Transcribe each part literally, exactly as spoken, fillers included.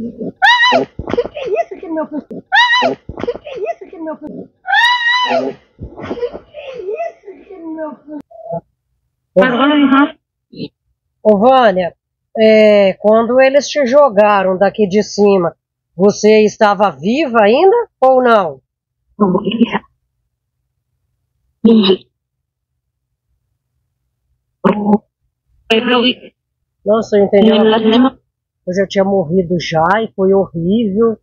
Ai, que que é isso que meu filho? Ai, que que é isso que meu filho? Ai, que que é isso que meu filho? Ô Vânia, é, quando eles te jogaram daqui de cima, você estava viva ainda ou não? Não, mulher. Nossa, eu entendi. Eu já tinha morrido já e foi horrível.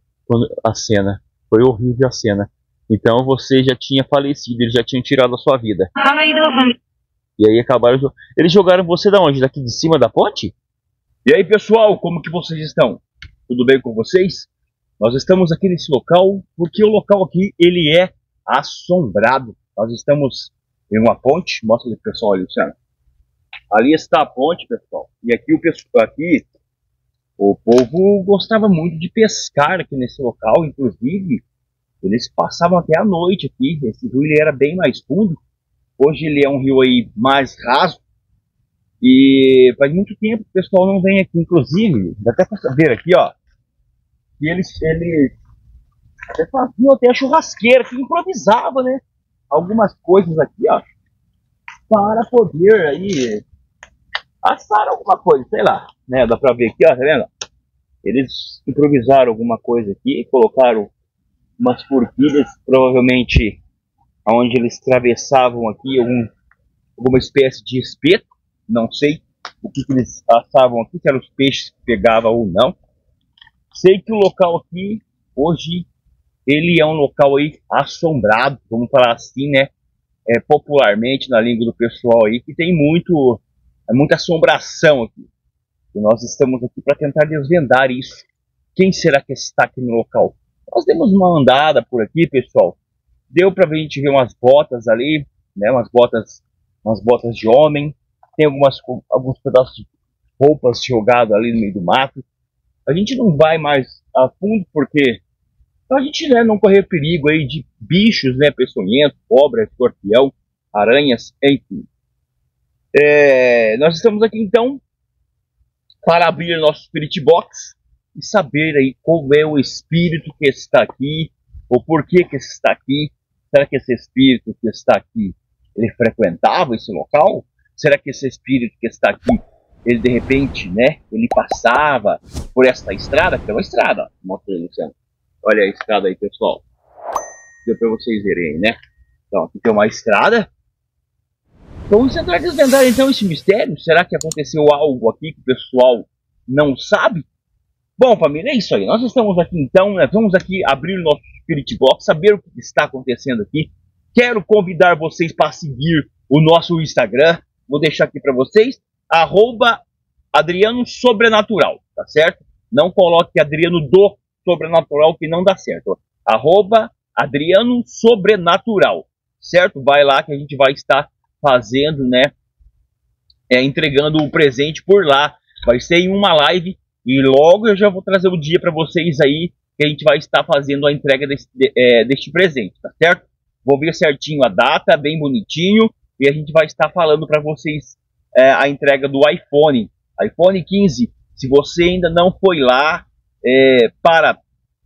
A cena. Foi horrível a cena. Então você já tinha falecido, eles já tinham tirado a sua vida. E aí acabaram... Eles jogaram você da onde? Daqui de cima da ponte? E aí pessoal, como que vocês estão? Tudo bem com vocês? Nós estamos aqui nesse local, porque o local aqui, ele é assombrado. Nós estamos em uma ponte. Mostra o pessoal ali, Luciana. Ali está a ponte, pessoal. E aqui o, pessoal, aqui, o povo gostava muito de pescar aqui nesse local. Inclusive, eles passavam até a noite aqui. Esse rio ele era bem mais fundo. Hoje ele é um rio aí mais raso. E faz muito tempo que o pessoal não vem aqui. Inclusive, dá até para saber aqui, ó. Que eles, eles até faziam até a churrasqueira, que improvisava, né? Algumas coisas aqui, ó. Para poder aí assar alguma coisa, sei lá, né? Dá pra ver aqui, ó, tá vendo? Eles improvisaram alguma coisa aqui, colocaram umas forquilhas, provavelmente aonde eles atravessavam aqui algum, alguma espécie de espeto, não sei o que, que eles assavam aqui, se eram os peixes que pegavam ou não. Sei que o local aqui, hoje, ele é um local aí assombrado, vamos falar assim, né? É, popularmente na língua do pessoal aí, que tem muito, é muita assombração aqui. E nós estamos aqui para tentar desvendar isso. Quem será que está aqui no local? Nós demos uma andada por aqui, pessoal. Deu para a gente ver umas botas ali, né? Umas botas, umas botas de homem. Tem algumas, alguns pedaços de roupas jogados ali no meio do mato. A gente não vai mais a fundo porque... Então a gente, né, não correr perigo aí de bichos, né, peçonhentos, cobra, escorpião, aranhas, enfim. É, nós estamos aqui então para abrir nosso Spirit Box e saber aí qual é o espírito que está aqui, ou por que que está aqui. Será que esse espírito que está aqui, ele frequentava esse local? Será que esse espírito que está aqui, ele de repente, né, ele passava por esta estrada, que é uma estrada, mostra aí, Luciano. Olha a estrada aí, pessoal. Deu pra vocês verem, né? Então, aqui tem uma estrada. Vamos tentar desvendar, então, esse mistério. Será que aconteceu algo aqui que o pessoal não sabe? Bom, família, é isso aí. Nós estamos aqui, então, né? Vamos aqui abrir o nosso Spirit Box, saber o que está acontecendo aqui. Quero convidar vocês para seguir o nosso Instagram. Vou deixar aqui para vocês. Arroba Adriano Sobrenatural, tá certo? Não coloque Adriano do Sobrenatural, que não dá certo. Arroba Adriano Sobrenatural, certo? Vai lá que a gente vai estar fazendo, né? É, entregando o presente por lá. Vai ser em uma live e logo eu já vou trazer o dia para vocês aí que a gente vai estar fazendo a entrega desse, de, é, deste presente, tá certo? Vou ver certinho a data, bem bonitinho, e a gente vai estar falando para vocês é, a entrega do iPhone, iPhone quinze. Se você ainda não foi lá, É, para,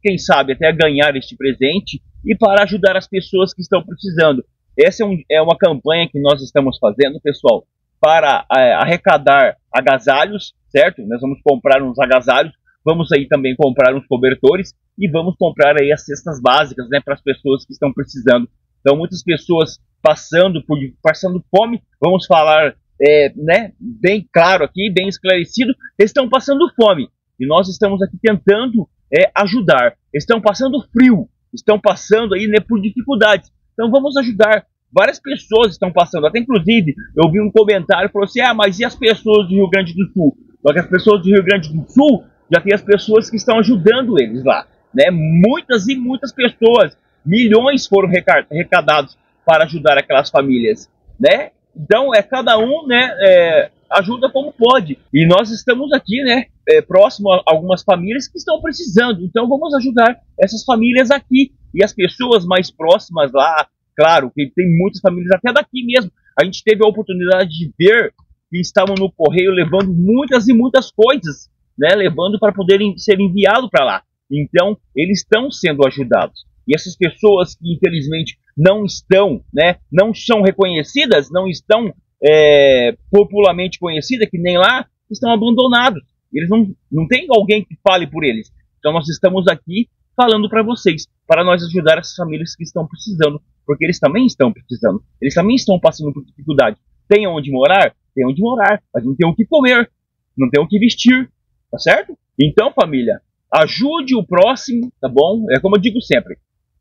quem sabe, até ganhar este presente e para ajudar as pessoas que estão precisando. Essa é, um, é uma campanha que nós estamos fazendo, pessoal, para é, arrecadar agasalhos, certo? Nós vamos comprar uns agasalhos, vamos aí também comprar uns cobertores e vamos comprar aí as cestas básicas, né, para as pessoas que estão precisando. Então, muitas pessoas passando, por, passando fome, vamos falar é, né, bem claro aqui, bem esclarecido, estão passando fome. E nós estamos aqui tentando é, ajudar. Estão passando frio, estão passando aí, né, por dificuldades. Então vamos ajudar. Várias pessoas estão passando. Até inclusive eu vi um comentário que falou assim: ah, mas e as pessoas do Rio Grande do Sul? Só que as pessoas do Rio Grande do Sul já tem as pessoas que estão ajudando eles lá, né? Muitas e muitas pessoas, milhões foram arrecadados para ajudar aquelas famílias, né? Então é cada um, né? É, ajuda como pode. E nós estamos aqui, né, é, próximo a algumas famílias que estão precisando. Então vamos ajudar essas famílias aqui e as pessoas mais próximas lá. Claro que tem muitas famílias até daqui mesmo. A gente teve a oportunidade de ver que estavam no correio levando muitas e muitas coisas, né, levando para poderem ser enviado para lá. Então, eles estão sendo ajudados. E essas pessoas que, infelizmente, não estão, né, não são reconhecidas, não estão é, popularmente conhecidas, que nem lá, estão abandonados. Eles não, não tem alguém que fale por eles. Então, nós estamos aqui falando para vocês, para nós ajudar essas famílias que estão precisando, porque eles também estão precisando, eles também estão passando por dificuldade. Tem onde morar? Tem onde morar, mas não tem o que comer, não tem o que vestir, tá certo? Então, família, ajude o próximo, tá bom? É como eu digo sempre,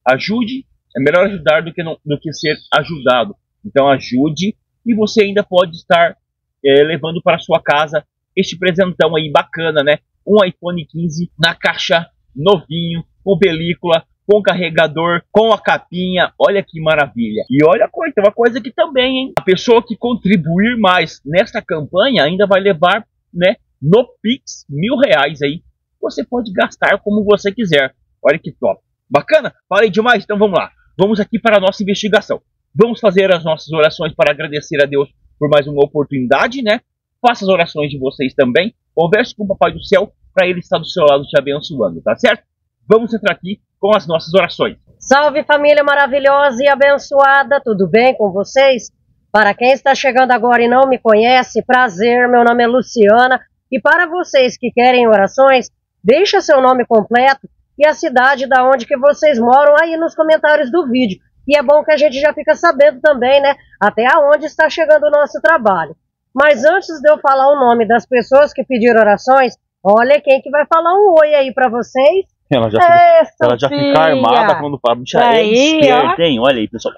ajude, é melhor ajudar do que, não, do que ser ajudado. Então ajude, e você ainda pode estar é, levando para sua casa este presentão aí bacana, né? Um iPhone quinze na caixa, novinho, com película, com carregador, com a capinha. Olha que maravilha. E olha a coisa, uma coisa que também, hein? A pessoa que contribuir mais nesta campanha ainda vai levar, né, no Pix, mil reais aí. Você pode gastar como você quiser. Olha que top. Bacana? Falei demais? Então vamos lá. Vamos aqui para a nossa investigação. Vamos fazer as nossas orações para agradecer a Deus por mais uma oportunidade, né? Faça as orações de vocês também. Converse com o Papai do Céu para ele estar do seu lado te abençoando, tá certo? Vamos entrar aqui com as nossas orações. Salve, família maravilhosa e abençoada. Tudo bem com vocês? Para quem está chegando agora e não me conhece, prazer. Meu nome é Luciana. E para vocês que querem orações, deixa seu nome completo e a cidade da onde que vocês moram aí nos comentários do vídeo. E é bom que a gente já fica sabendo também, né, até aonde está chegando o nosso trabalho. Mas antes de eu falar o nome das pessoas que pediram orações, olha quem que vai falar um oi aí para vocês. Ela já, é, fica, ela já fica armada quando fala. É esperta, hein? Olha aí, pessoal.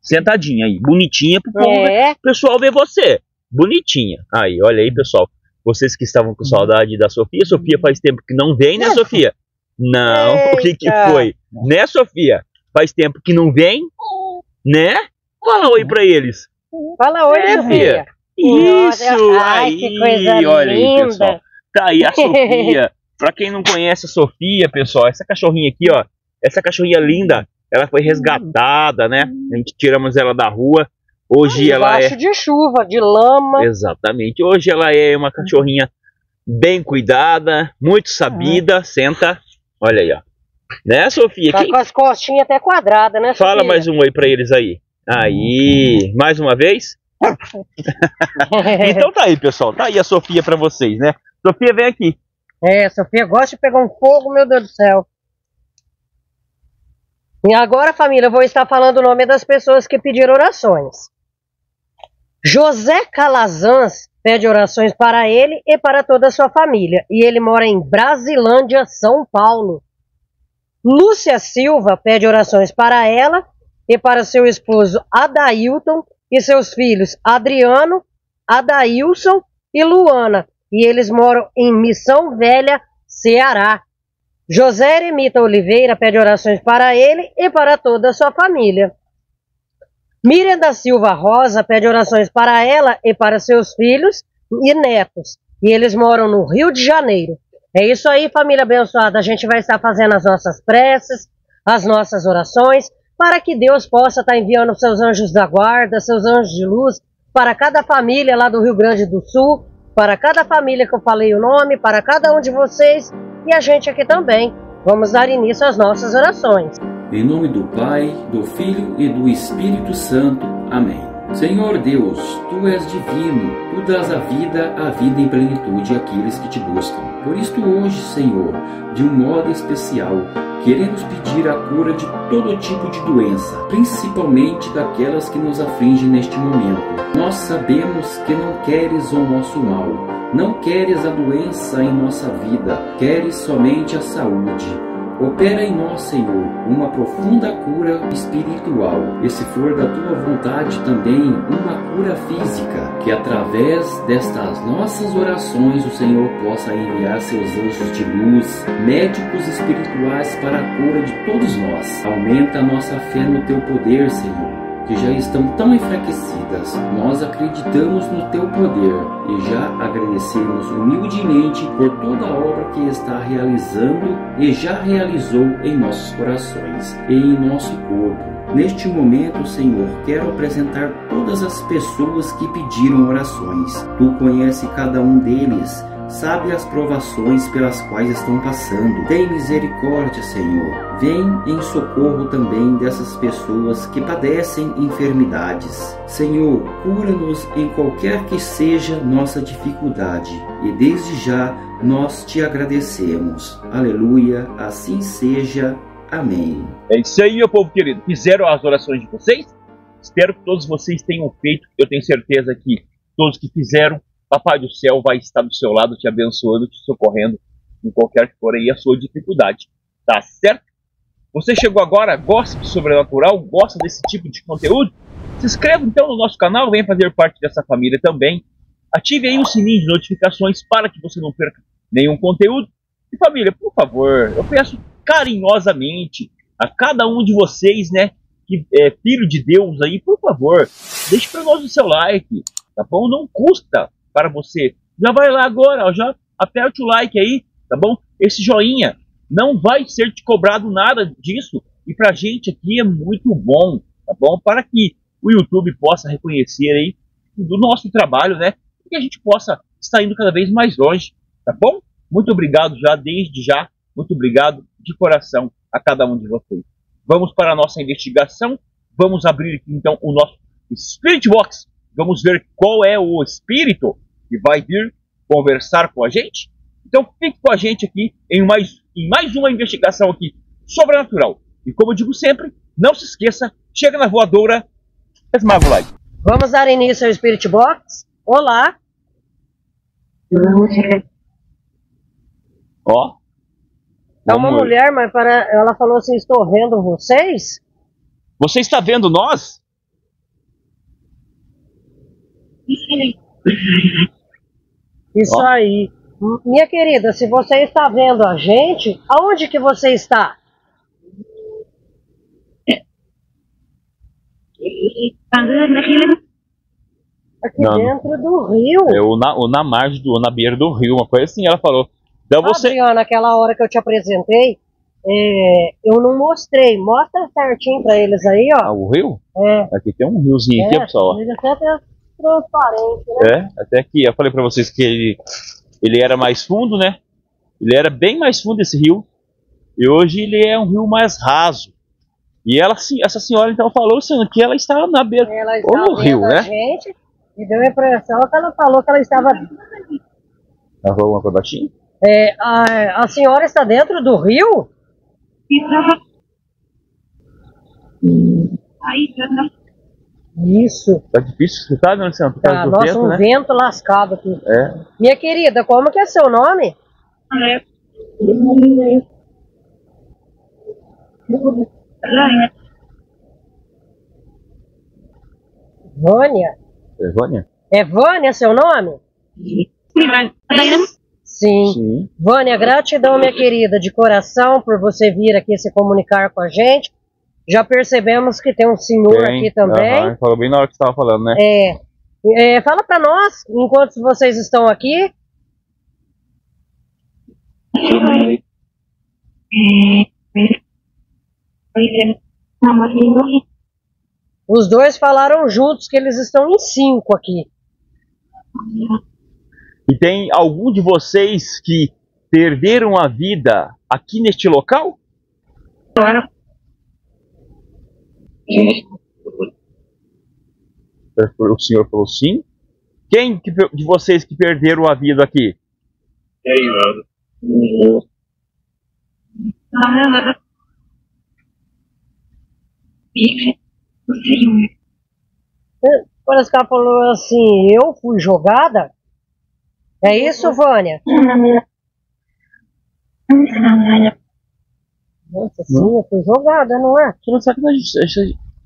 Sentadinha aí, bonitinha pro povo, é. Né? Pessoal ver você. Bonitinha. Aí, olha aí, pessoal. Vocês que estavam com saudade da Sofia. Sofia faz tempo que não vem, né, Sofia? Não, eita. O que que foi? Né, Sofia? Faz tempo que não vem, né? Fala oi pra eles. Fala oi, é, Sofia. Isso, ai, aí, que coisa olha linda. Aí, pessoal. Tá aí a Sofia. Pra quem não conhece a Sofia, pessoal, essa cachorrinha aqui, ó. Essa cachorrinha linda, ela foi resgatada, né? A gente tiramos ela da rua. Hoje ah, ela é... de chuva, de lama. Exatamente. Hoje ela é uma cachorrinha bem cuidada, muito sabida. Uhum. Senta. Olha aí, ó. Né, Sofia? Tá quem... com as costinhas até quadradas, né, Sofia? Fala mais um oi pra eles aí. Aí. Uhum. Mais uma vez? Então tá aí, pessoal. Tá aí a Sofia pra vocês, né? Sofia, vem aqui. É, Sofia gosta de pegar um fogo, meu Deus do céu. E agora, família, eu vou estar falando o nome das pessoas que pediram orações. José Calazans pede orações para ele e para toda a sua família. E ele mora em Brasilândia, São Paulo. Lúcia Silva pede orações para ela e para seu esposo Adailton e seus filhos Adriano, Adailson e Luana. E eles moram em Missão Velha, Ceará. José Eremita Oliveira pede orações para ele e para toda a sua família. Miriam da Silva Rosa pede orações para ela e para seus filhos e netos. E eles moram no Rio de Janeiro. É isso aí, família abençoada. A gente vai estar fazendo as nossas preces, as nossas orações, para que Deus possa estar enviando seus anjos da guarda, seus anjos de luz, para cada família lá do Rio Grande do Sul, para cada família que eu falei o nome, para cada um de vocês... E a gente aqui também. Vamos dar início às nossas orações. Em nome do Pai, do Filho e do Espírito Santo. Amém. Senhor Deus, Tu és divino. Tu dás a vida, a vida em plenitude àqueles que Te buscam. Por isto hoje, Senhor, de um modo especial, queremos pedir a cura de todo tipo de doença, principalmente daquelas que nos afligem neste momento. Nós sabemos que não queres o nosso mal. Não queres a doença em nossa vida, queres somente a saúde. Opera em nós, Senhor, uma profunda cura espiritual, e se for da Tua vontade também, uma cura física, que através destas nossas orações o Senhor possa enviar seus anjos de luz, médicos espirituais para a cura de todos nós. Aumenta a nossa fé no Teu poder, Senhor, que já estão tão enfraquecidas. Nós acreditamos no Teu poder e já agradecemos humildemente por toda a obra que está realizando e já realizou em nossos corações e em nosso corpo. Neste momento, Senhor, quero apresentar todas as pessoas que pediram orações. Tu conhece cada um deles sabe as provações pelas quais estão passando. Tem misericórdia, Senhor. Vem em socorro também dessas pessoas que padecem enfermidades. Senhor, cura-nos em qualquer que seja nossa dificuldade, e desde já nós te agradecemos. Aleluia, assim seja. Amém. É isso aí, meu povo querido. Fizeram as orações de vocês? Espero que todos vocês tenham feito. Eu tenho certeza que todos que fizeram, Papai do Céu vai estar do seu lado, te abençoando, te socorrendo em qualquer que for aí a sua dificuldade. Tá certo? Você chegou agora, gosta de Sobrenatural, gosta desse tipo de conteúdo? Se inscreve então no nosso canal, vem fazer parte dessa família também. Ative aí o sininho de notificações para que você não perca nenhum conteúdo. E família, por favor, eu peço carinhosamente a cada um de vocês, né, que é filho de Deus aí, por favor, deixe para nós o seu like, tá bom? Não custa para você. Já vai lá agora, ó, já aperte o like aí, tá bom? Esse joinha não vai ser te cobrado nada disso, e pra gente aqui é muito bom, tá bom? Para que o YouTube possa reconhecer aí do nosso trabalho, né? E que a gente possa estar indo cada vez mais longe, tá bom? Muito obrigado já, desde já, muito obrigado de coração a cada um de vocês. Vamos para a nossa investigação. Vamos abrir aqui então o nosso Spirit Box. Vamos ver qual é o espírito que vai vir conversar com a gente. Então fique com a gente aqui em mais, em mais uma investigação aqui sobrenatural. E como eu digo sempre, não se esqueça, chega na voadora, esmaga o like. Vamos dar início ao Spirit Box. Olá. Ó. É uma mulher, mas para... ela falou assim, estou vendo vocês? Você está vendo nós? Isso ó. Aí. Minha querida, se você está vendo a gente, aonde que você está? Aqui não, dentro do rio. É, ou, na, ou na margem, do, ou na beira do rio, uma coisa assim, ela falou. Então você... Adriana, naquela hora que eu te apresentei, é, eu não mostrei. Mostra certinho pra eles aí, ó. Ah, o rio? É. Aqui tem um riozinho é, aqui, pessoal. Ele até é transparente, né? É, até aqui. Eu falei pra vocês que ele, ele era mais fundo, né? Ele era bem mais fundo, esse rio. E hoje ele é um rio mais raso. E ela, essa senhora, então, falou assim, que ela está na beira do rio, né? Gente, me deu a impressão que ela falou que ela estava... Ela falou alguma coisa baixinha? É, a, a senhora está dentro do rio? Isso. Tá difícil escutar, dona Luciana? Tá, nossa, vento, um né? vento lascado aqui. É. Minha querida, como que é seu nome? É. Vânia. É Vânia? É Vânia seu nome? É. Sim. Sim. Vânia, gratidão, minha querida, de coração, por você vir aqui se comunicar com a gente. Já percebemos que tem um senhor bem, aqui também. Uh-huh. Falou bem na hora que você estava falando, né? É. É, fala para nós, enquanto vocês estão aqui. Os dois falaram juntos que eles estão em cinco aqui. E tem algum de vocês que perderam a vida aqui neste local? Claro. O senhor falou sim. Quem de vocês que perderam a vida aqui? Parece que ela falou assim, eu fui jogada? É isso, Vânia? Nossa, sim, eu fui jogada, não é? Você não sabe que a gente,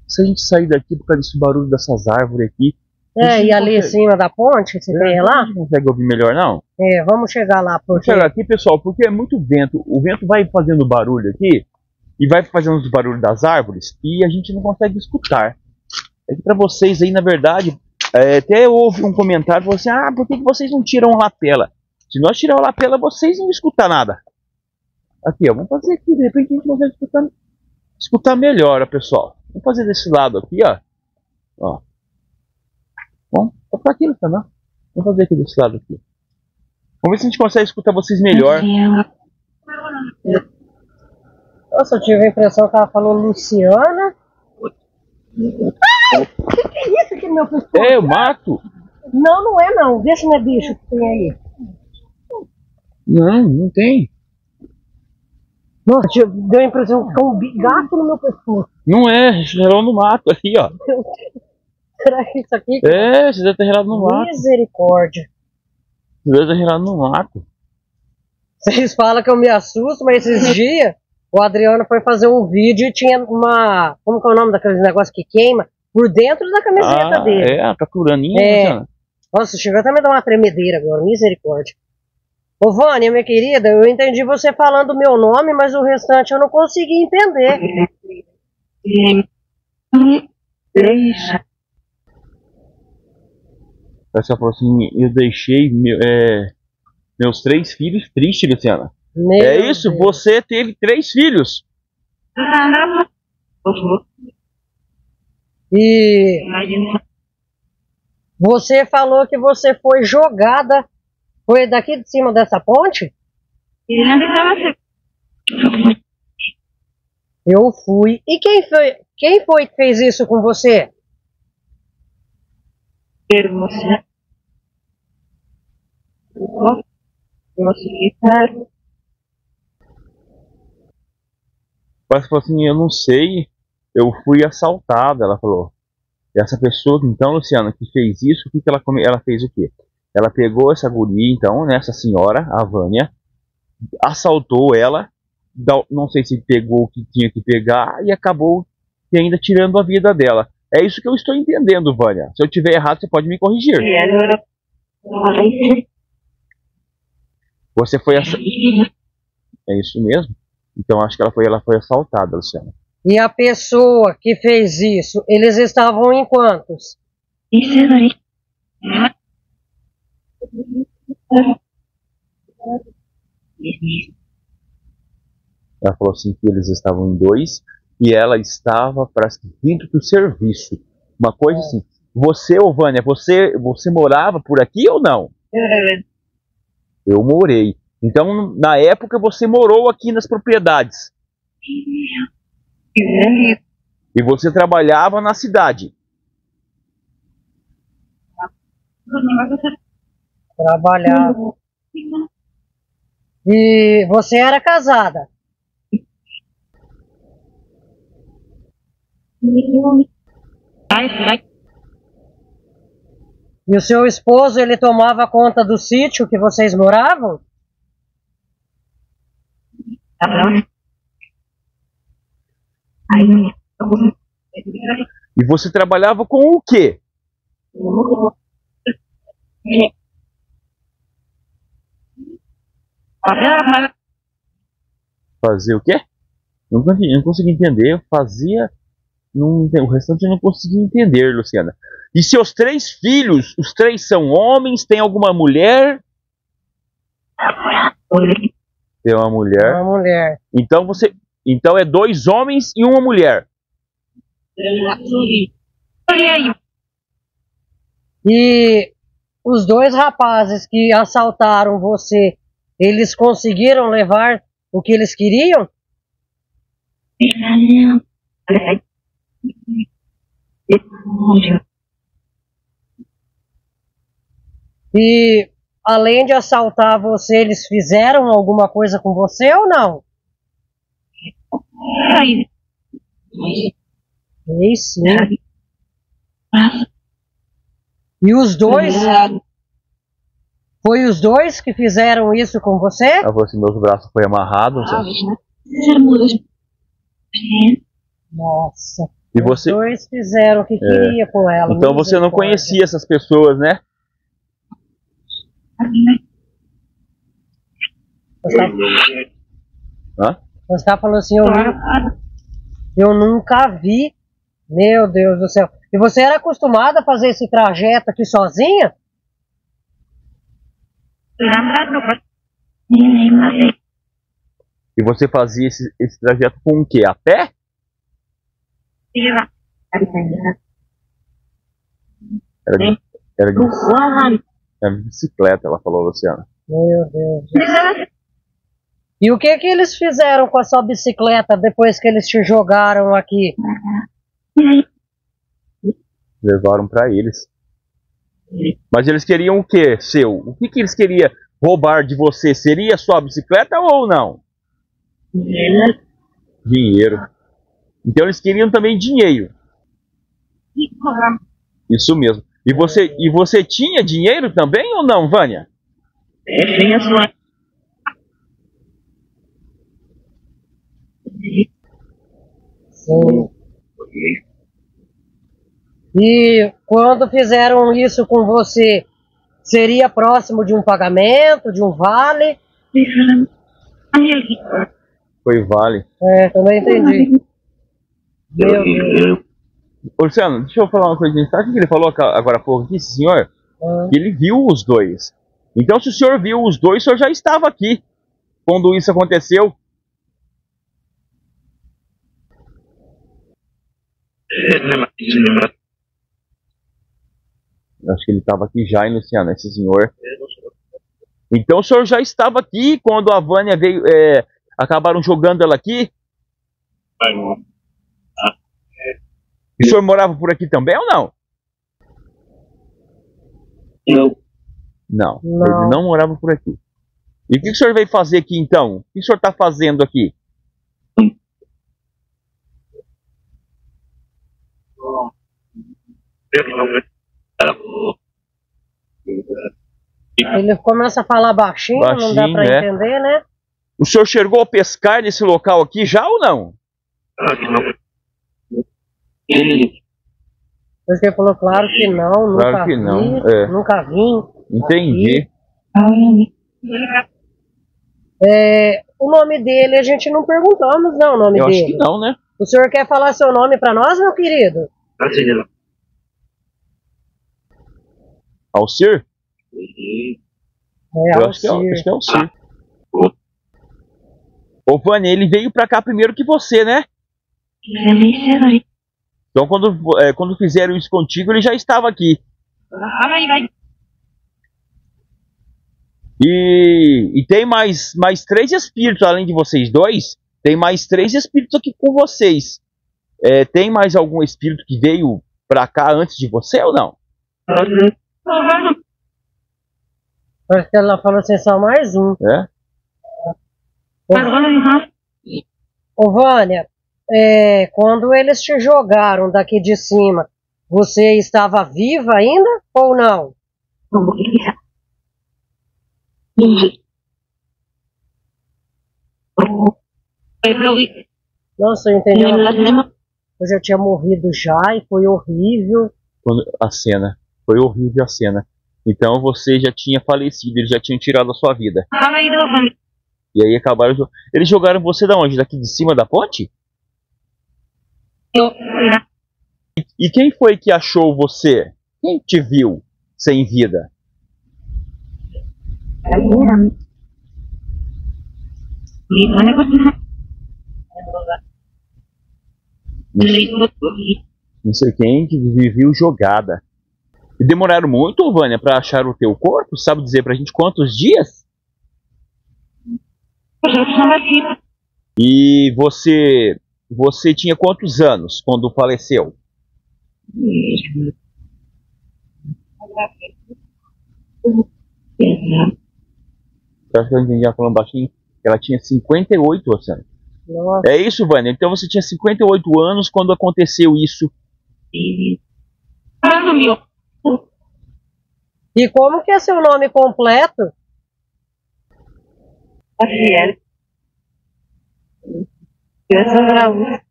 se a gente sair daqui por causa desse barulho dessas árvores aqui... É, e ali em cima da ponte, você tem lá? Não consegue ouvir melhor, não? É, vamos chegar lá. Vamos chegar aqui, pessoal, porque é muito vento. O vento vai fazendo barulho aqui, e vai fazendo os barulhos das árvores, e a gente não consegue escutar. É que pra vocês aí, na verdade... É, até houve um comentário, falou assim, ah, por que vocês não tiram a lapela? Se nós tirarmos a lapela, vocês não escutam nada. Aqui, ó, vamos fazer aqui, de repente a gente vai escutar, escutar melhor, ó, pessoal. Vamos fazer desse lado aqui, ó. Ó. Bom, tá pra aqui, não tá, não? Vamos fazer aqui desse lado aqui. Vamos ver se a gente consegue escutar vocês melhor. Nossa, eu tive a impressão que ela falou Luciana. Ai, o que, que é isso aqui, meu pescoço? É, eu mato. Não, não é não. Deixa meu bicho que tem aí. Não, não tem. Nossa, deu a impressão que tem um bigato no meu pescoço. Não é, gerou no mato ali, ó. Será que isso aqui? É, você deve ter gerado no mato. Misericórdia. Você deve ter gerado no mato. Vocês falam que eu me assusto, mas esses dias o Adriano foi fazer um vídeo e tinha uma... Como que é o nome daquele negócio que queima? Por dentro da camiseta ah, dele. É, a capuraninha. É. Nossa, chegou até me dar uma tremedeira agora, misericórdia. Ô Vânia, minha querida, eu entendi você falando o meu nome, mas o restante eu não consegui entender. Essa assim, eu deixei meu, é, meus três filhos tristes, Luciana. Meu é Deus. Isso, você teve três filhos. E você falou que você foi jogada, foi daqui de cima dessa ponte? Eu fui. E quem foi, quem foi que fez isso com você? Você. Mas falou assim, eu não sei, eu fui assaltada, ela falou. E essa pessoa, então, Luciana, que fez isso, o que, que ela, ela fez o quê? Ela pegou essa guria, então, né, essa senhora, a Vânia, assaltou ela, não sei se pegou o que tinha que pegar, e acabou ainda tirando a vida dela. É isso que eu estou entendendo, Vânia. Se eu tiver errado, você pode me corrigir. Você foi assaltada. É isso mesmo? Então acho que ela foi, ela foi assaltada, Luciana. E a pessoa que fez isso, eles estavam em quantos? Ela falou assim que eles estavam em dois. E ela estava para vindo do serviço. Uma coisa assim. Você, Vânia, você, você morava por aqui ou não? Eu morei. Então, na época, você morou aqui nas propriedades. E você trabalhava na cidade. Trabalhava. E você era casada? E o seu esposo, ele tomava conta do sítio que vocês moravam? E você trabalhava com o quê? Fazer o quê? Não consegui, não consegui entender, eu fazia... Não, o restante eu não consegui entender, Luciana. E seus três filhos, os três são homens, tem alguma mulher? Tem uma mulher. Uma mulher. Então você, então é dois homens e uma mulher. E os dois rapazes que assaltaram você, eles conseguiram levar o que eles queriam? E além de assaltar você, eles fizeram alguma coisa com você ou não? Isso. E os dois? Foi os dois que fizeram isso com você? Eu assim, meus braços foram amarrados. Nossa. E você... Os dois fizeram o que queria é. Com ela. Então você não conhecia essas pessoas, né? Você tá falando assim, eu, eu nunca vi. Meu Deus do céu. E você era acostumada a fazer esse trajeto aqui sozinha? E você fazia esse, esse trajeto com o quê? A pé? Era de, era de, era de bicicleta, ela falou, Luciana. Meu Deus do céu. E o que que eles fizeram com a sua bicicleta depois que eles te jogaram aqui? Levaram pra eles. Mas eles queriam o que, seu? O que que eles queriam roubar de você? Seria a sua bicicleta ou não? Dinheiro. Dinheiro. Então eles queriam também dinheiro. Isso mesmo. E você, e você tinha dinheiro também ou não, Vânia? Eu tinha sua... Sim. E quando fizeram isso com você, seria próximo de um pagamento, de um vale? Foi vale. É, também entendi. Meu Deus. Luciano, deixa eu falar uma coisinha. Sabe o que ele falou agora há pouco aqui, senhor? Ah. Ele viu os dois. Então, se o senhor viu os dois, o senhor já estava aqui quando isso aconteceu. Eu acho que ele estava aqui já, hein, Luciano, esse senhor. Então o senhor já estava aqui quando a Vânia veio, é, acabaram jogando ela aqui? E o senhor morava por aqui também ou não? Não. Não, não. Ele não morava por aqui. E o que o senhor veio fazer aqui então? O que o senhor está fazendo aqui? Ele começa a falar baixinho, baixinho não dá pra é. entender, né? O senhor chegou a pescar nesse local aqui já ou não? Você falou, claro que não, nunca claro que vi, não. É. nunca vim. Entendi. É, o nome dele a gente não perguntamos, não, o nome Eu dele. Acho que não, né? O senhor quer falar seu nome pra nós, meu querido? Alcir? É, eu acho que é, acho que é Alcir. Ô, Vânia, ele veio pra cá primeiro que você, né? Então, quando, é, quando fizeram isso contigo, ele já estava aqui. E, e tem mais, mais três espíritos, além de vocês dois. Tem mais três espíritos aqui com vocês. É, tem mais algum espírito que veio pra cá antes de você ou não? Uhum. Acho que ela falou assim, só mais um. É? Ô, Vânia, é, quando eles te jogaram daqui de cima, você estava viva ainda ou não? Nossa, eu entendi. Eu já tinha morrido já e foi horrível. Quando a cena... Foi horrível a cena. Então você já tinha falecido, eles já tinham tirado a sua vida. E aí acabaram... Eles jogaram você da onde? Daqui de cima da ponte? Eu. E, e quem foi que achou você? Quem te viu sem vida? Não sei quem que me viu jogada. E demoraram muito, Vânia, pra achar o teu corpo? Sabe dizer pra gente quantos dias? E você... Você tinha quantos anos quando faleceu? Eu acho que eu entendi ela falando baixinho. Ela tinha cinquenta e oito anos. É isso, Vânia? Então você tinha cinquenta e oito anos quando aconteceu isso. Ah, meu... E como que é seu nome completo? Adriano de Araújo.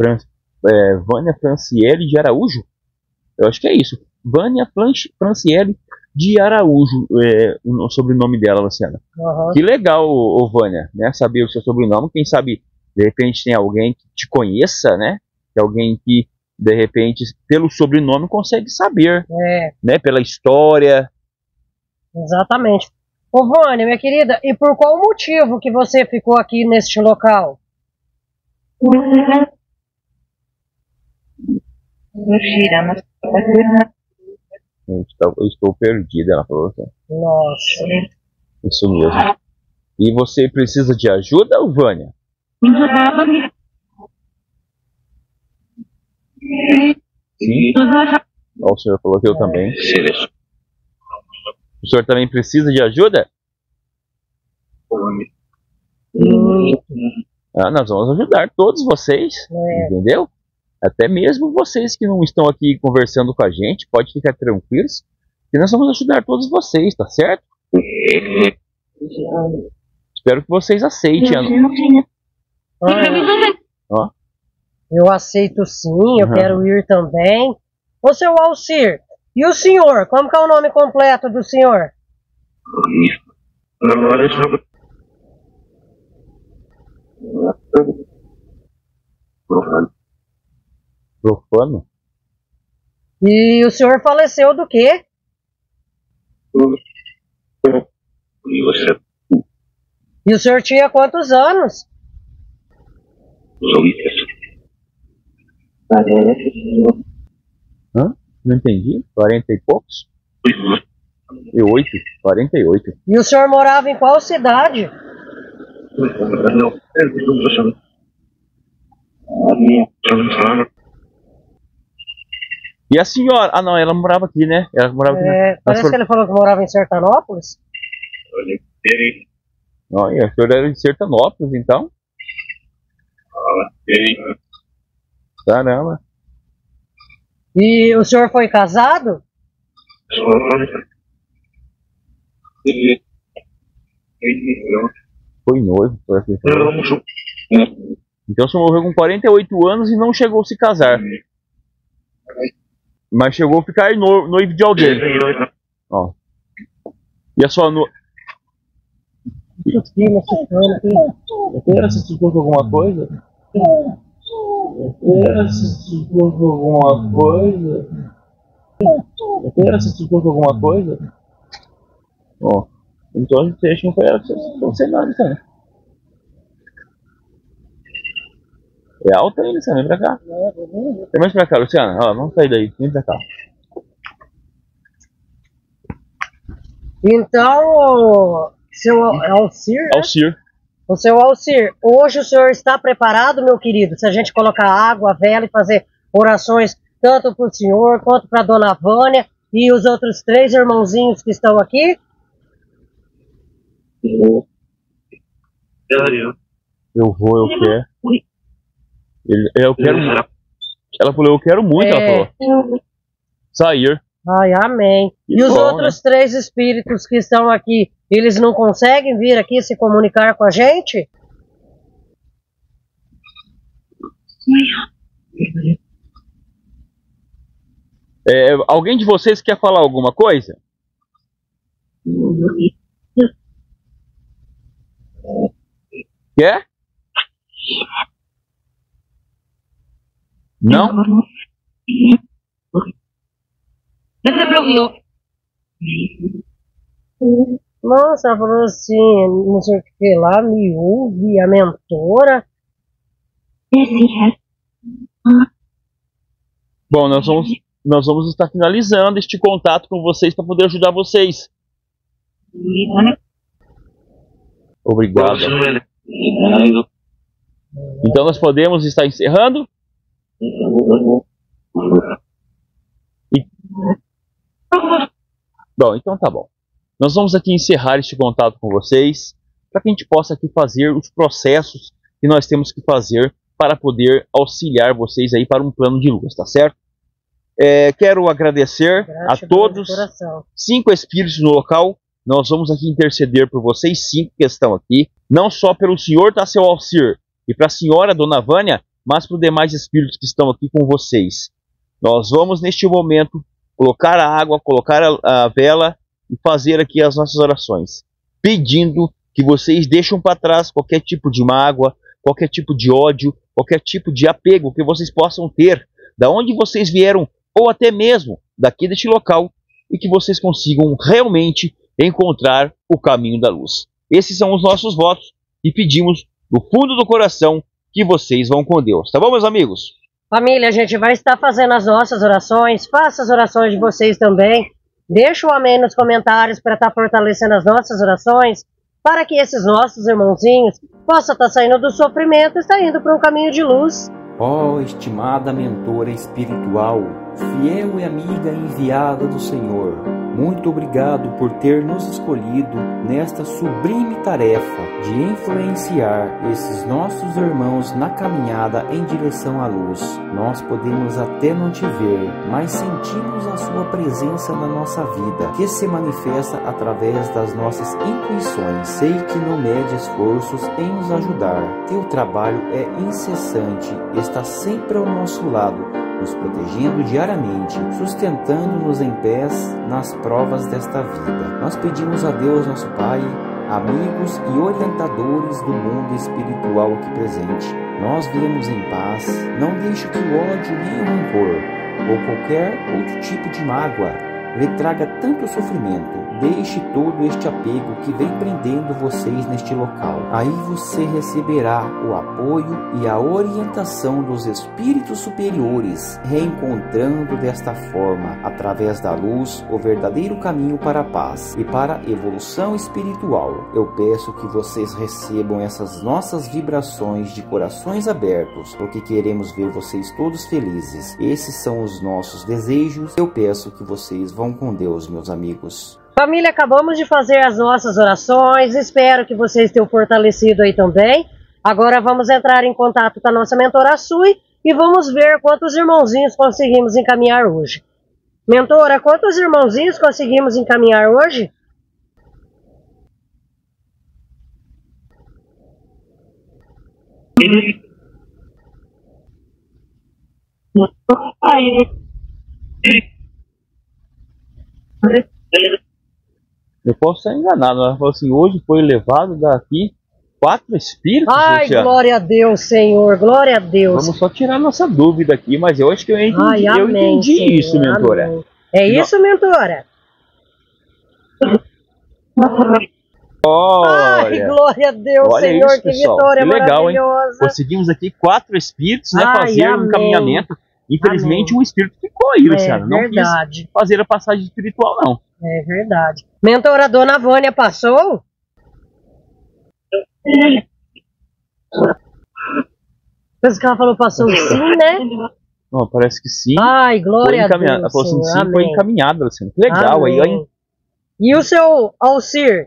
Fran... É, Vânia Franciele de Araújo? Eu acho que é isso. Vânia Franciele de Araújo, é, o sobrenome dela, Luciana. Uhum. Que legal, ô, ô, Vânia, né? Saber o seu sobrenome. Quem sabe, de repente, tem alguém que te conheça, né? Tem alguém que... De repente, pelo sobrenome, consegue saber, é. né? Pela história. Exatamente. Ô, Vânia, minha querida, e por qual motivo que você ficou aqui neste local? Eu estou, eu estou perdida, ela falou assim. Nossa. Isso mesmo. E você precisa de ajuda, Vânia? Sim. O senhor falou que eu também. O senhor também precisa de ajuda? Ah, nós vamos ajudar todos vocês, é. Entendeu? Até mesmo vocês que não estão aqui conversando com a gente, pode ficar tranquilos, que nós vamos ajudar todos vocês, tá certo? É. Espero que vocês aceitem. Ó. Eu aceito sim, eu uhum. quero ir também. Ô, seu Alcir, e o senhor? Como que é o nome completo do senhor? Profano. Profano? E o senhor faleceu do quê? E você? E o senhor tinha quantos anos? Hã? Não entendi. Quarenta e poucos? E oito. Quarenta e oito. E o senhor morava em qual cidade? E a senhora? Ah, não, ela morava aqui, né? Ela morava aqui, né? É, parece que ela falou que morava em Sertanópolis. Olha, a senhora era de Sertanópolis, então? Caramba. E o senhor foi casado? Foi noivo. Foi assim, foi noivo. Então o senhor morreu com quarenta e oito anos e não chegou a se casar. Mas chegou a ficar no, noivo de alguém. Ó. E a sua noiva? Era se ficou com alguma coisa? Era se ficou com alguma coisa? Era se ficou com alguma coisa? Ó, então a gente acha que não foi ela que não sei nada, cara. É alta aí, Luciana, vem pra cá. Vem mais pra cá, Luciana. Ó, vamos sair daí, vem pra cá. Então... Seu Alcir, né? Alcir. O seu Alcir, hoje o senhor está preparado, meu querido? Se a gente colocar água, vela e fazer orações tanto para o senhor quanto para a dona Vânia e os outros três irmãozinhos que estão aqui? Eu vou, eu quero. Eu quero muito. Ela falou, eu quero muito, é. Ela falou. Sair. Ai, amém. E, e os bom, outros né? três espíritos que estão aqui, eles não conseguem vir aqui se comunicar com a gente? É, alguém de vocês quer falar alguma coisa? Quer? Não? Nossa, ela falou assim, não sei o que lá, me ouve, a mentora. Bom, nós vamos, nós vamos estar finalizando este contato com vocês para poder ajudar vocês. Obrigado. Então nós podemos estar encerrando? E... Bom, então tá bom. Nós vamos aqui encerrar este contato com vocês, para que a gente possa aqui fazer os processos que nós temos que fazer para poder auxiliar vocês aí para um plano de luz, tá certo? É, quero agradecer Graças a todos, cinco espíritos no local, nós vamos aqui interceder por vocês cinco que estão aqui, não só pelo senhor, tá, seu Alcir, e para a senhora, dona Vânia, mas para os demais espíritos que estão aqui com vocês. Nós vamos, neste momento, colocar a água, colocar a, a vela, e fazer aqui as nossas orações, pedindo que vocês deixem para trás qualquer tipo de mágoa, qualquer tipo de ódio, qualquer tipo de apego que vocês possam ter, da onde vocês vieram, ou até mesmo daqui deste local, e que vocês consigam realmente encontrar o caminho da luz. Esses são os nossos votos, e pedimos do fundo do coração que vocês vão com Deus. Tá bom, meus amigos? Família, a gente vai estar fazendo as nossas orações, faça as orações de vocês também. Deixa um amém nos comentários para estar tá fortalecendo as nossas orações, para que esses nossos irmãozinhos possam estar tá saindo do sofrimento e estar indo para um caminho de luz. Ó oh, estimada mentora espiritual, fiel e amiga enviada do Senhor, muito obrigado por ter nos escolhido nesta sublime tarefa de influenciar esses nossos irmãos na caminhada em direção à luz. Nós podemos até não te ver, mas sentimos a sua presença na nossa vida, que se manifesta através das nossas intuições. Sei que não mede esforços em nos ajudar. Teu trabalho é incessante, está sempre ao nosso lado, nos protegendo diariamente, sustentando-nos em pés nas provas desta vida. Nós pedimos a Deus, nosso Pai, amigos e orientadores do mundo espiritual aqui presente. Nós viemos em paz, não deixe que o ódio nem o rancor, ou qualquer outro tipo de mágoa, lhe traga tanto sofrimento. Deixe todo este apego que vem prendendo vocês neste local. Aí você receberá o apoio e a orientação dos espíritos superiores, reencontrando desta forma, através da luz, o verdadeiro caminho para a paz e para a evolução espiritual. Eu peço que vocês recebam essas nossas vibrações de corações abertos, porque queremos ver vocês todos felizes. Esses são os nossos desejos. Eu peço que vocês vão com Deus, meus amigos. Família, acabamos de fazer as nossas orações, espero que vocês tenham fortalecido aí também. Agora vamos entrar em contato com a nossa mentora Sui e vamos ver quantos irmãozinhos conseguimos encaminhar hoje. Mentora, quantos irmãozinhos conseguimos encaminhar hoje? Eu posso ser enganado, mas assim, hoje foi levado daqui quatro espíritos. Ai, Luciana, glória a Deus, Senhor, glória a Deus. Vamos só tirar nossa dúvida aqui, mas eu acho que eu entendi, Ai, amém, eu entendi Senhor, isso, mentora. Amém. É isso, mentora? Ai, glória a Deus, olha Senhor, isso, que vitória que legal, maravilhosa. Hein? Conseguimos aqui quatro espíritos, né, Ai, fazer amém. um encaminhamento. Infelizmente, amém. um espírito ficou aí, Luciana. É, não verdade. quis fazer a passagem espiritual, não. É verdade. Mentora, dona Vânia passou? Penso que ela falou passou sim, né? Não, parece que sim. Ai, glória a Deus. Ela falou assim, sim, amém. Foi encaminhada, Luciana. Que legal amém. aí, hein? E o seu Alcir?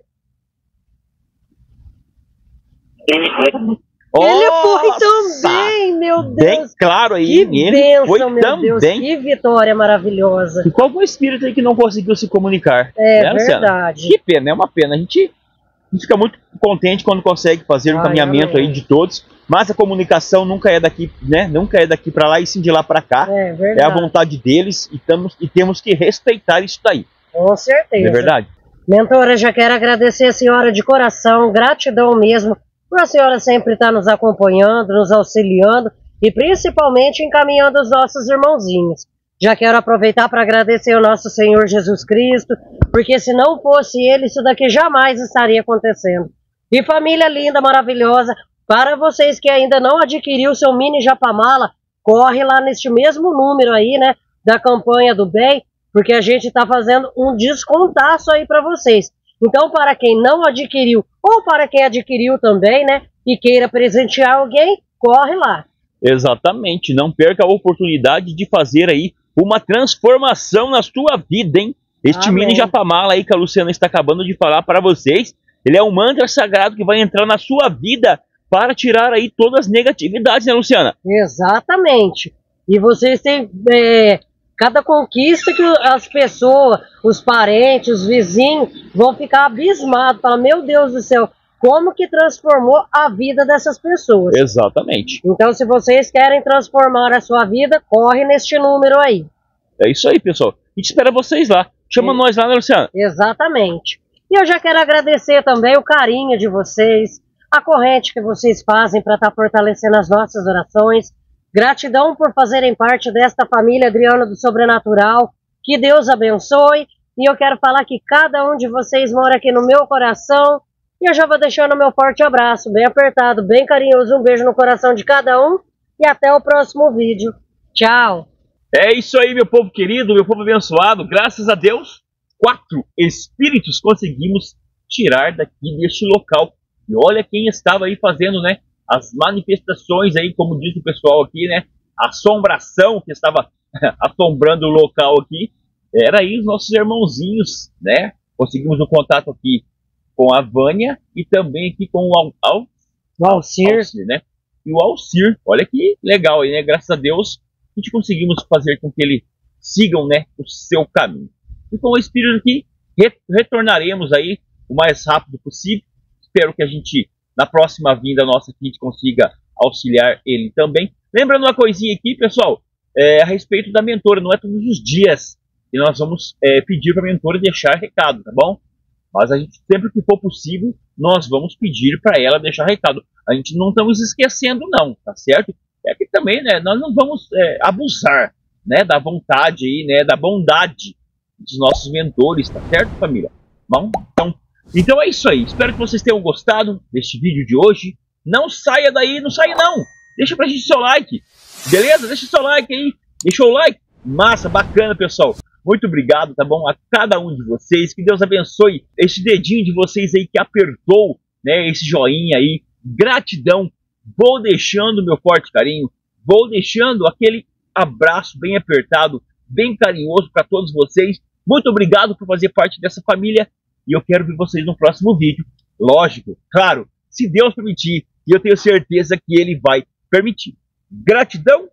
Oh, ele foi também, meu Deus. Bem claro aí, que bênção, foi meu também. Deus, que vitória maravilhosa. Ficou algum espírito aí que não conseguiu se comunicar. É, né, verdade. Luciana? Que pena, é uma pena. A gente, a gente fica muito contente quando consegue fazer um Ai, caminhamento amém. aí de todos, mas a comunicação nunca é daqui, né? Nunca é daqui para lá e sim de lá para cá. É, verdade. É a vontade deles e, tamos, e temos que respeitar isso daí. Com certeza. É verdade. Mentora, já quero agradecer a senhora de coração, gratidão mesmo. A senhora sempre está nos acompanhando, nos auxiliando e principalmente encaminhando os nossos irmãozinhos. Já quero aproveitar para agradecer ao nosso Senhor Jesus Cristo, porque se não fosse Ele, isso daqui jamais estaria acontecendo. E família linda, maravilhosa, para vocês que ainda não adquiriram o seu mini Japamala, corre lá neste mesmo número aí, né, da campanha do bem, porque a gente está fazendo um descontaço aí para vocês. Então, para quem não adquiriu, ou para quem adquiriu também, né, e queira presentear alguém, corre lá. Exatamente, não perca a oportunidade de fazer aí uma transformação na sua vida, hein? Este Amém. mini Japamala aí que a Luciana está acabando de falar para vocês, ele é um mantra sagrado que vai entrar na sua vida para tirar aí todas as negatividades, né, Luciana? Exatamente. E vocês têm... É... Cada conquista que as pessoas, os parentes, os vizinhos vão ficar abismados. Falar, meu Deus do céu, como que transformou a vida dessas pessoas. Exatamente. Então, se vocês querem transformar a sua vida, corre neste número aí. É isso aí, pessoal. A gente espera vocês lá. Chama é. nós lá, né, Luciana? Exatamente. E eu já quero agradecer também o carinho de vocês, a corrente que vocês fazem para estar tá fortalecendo as nossas orações. Gratidão por fazerem parte desta família Adriano do Sobrenatural. Que Deus abençoe. E eu quero falar que cada um de vocês mora aqui no meu coração. E eu já vou deixando o meu forte abraço, bem apertado, bem carinhoso. Um beijo no coração de cada um. E até o próximo vídeo. Tchau. É isso aí, meu povo querido, meu povo abençoado. Graças a Deus. quatro espíritos conseguimos tirar daqui deste local. E olha quem estava aí fazendo, né, as manifestações aí, como diz o pessoal aqui, né, a assombração que estava assombrando o local aqui, era aí os nossos irmãozinhos, né? Conseguimos um contato aqui com a Vânia e também aqui com o, Al Al o Alcir. Alcir, né? E o Alcir, olha que legal aí, né? Graças a Deus, a gente conseguimos fazer com que eles sigam, né, o seu caminho. E com o espírito aqui, re retornaremos aí o mais rápido possível. Espero que a gente, na próxima vinda nossa, que a gente consiga auxiliar ele também. Lembrando uma coisinha aqui, pessoal, é, a respeito da mentora, não é todos os dias que nós vamos é, pedir para a mentora deixar recado, tá bom? Mas a gente, sempre que for possível, nós vamos pedir para ela deixar recado. A gente não estamos esquecendo, não, tá certo? É que também, né, nós não vamos é, abusar, né, da vontade aí, né, da bondade dos nossos mentores, tá certo, família? Bom, então, então é isso aí. Espero que vocês tenham gostado deste vídeo de hoje. Não saia daí, não saia não! Deixa pra gente seu like, beleza? Deixa seu like aí, deixa o like. Massa, bacana, pessoal. Muito obrigado, tá bom? A cada um de vocês. Que Deus abençoe esse dedinho de vocês aí que apertou, né, esse joinha aí. Gratidão. Vou deixando meu forte carinho. Vou deixando aquele abraço bem apertado, bem carinhoso para todos vocês. Muito obrigado por fazer parte dessa família. E eu quero ver vocês no próximo vídeo. Lógico, claro, se Deus permitir. E eu tenho certeza que Ele vai permitir. Gratidão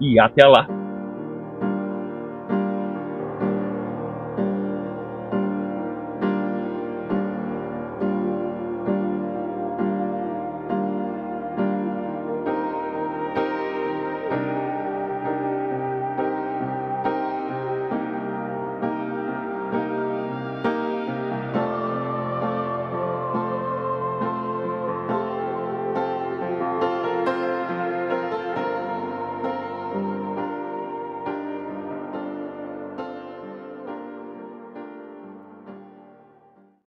e até lá.